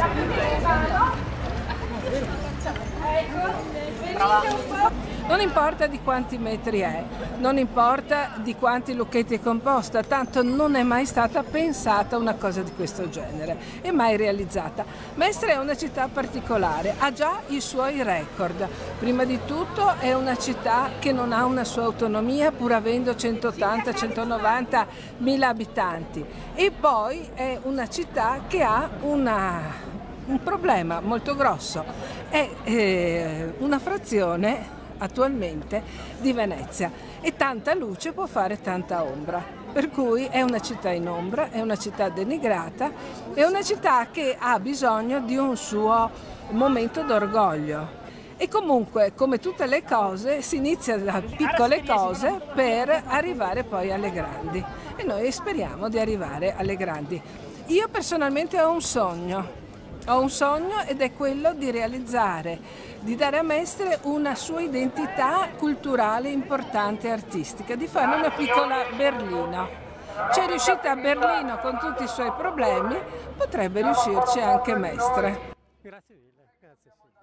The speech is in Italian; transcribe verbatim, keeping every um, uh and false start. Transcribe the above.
la prima, ecco, venite un po'. Non importa di quanti metri è, non importa di quanti lucchetti è composta, tanto non è mai stata pensata una cosa di questo genere, è mai realizzata. Mestre è una città particolare, ha già i suoi record. Prima di tutto è una città che non ha una sua autonomia, pur avendo centottanta centonovanta mila abitanti. E poi è una città che ha una, un problema molto grosso, è eh, una frazione attualmente di Venezia, e tanta luce può fare tanta ombra, per cui è una città in ombra, è una città denigrata, è una città che ha bisogno di un suo momento d'orgoglio. E comunque, come tutte le cose, si inizia da piccole cose per arrivare poi alle grandi, e noi speriamo di arrivare alle grandi. Io personalmente ho un sogno. Ho un sogno ed è quello di realizzare, di dare a Mestre una sua identità culturale importante e artistica, di fare una piccola Berlino. C'è riuscita a Berlino con tutti i suoi problemi, potrebbe riuscirci anche Mestre. Grazie mille, grazie.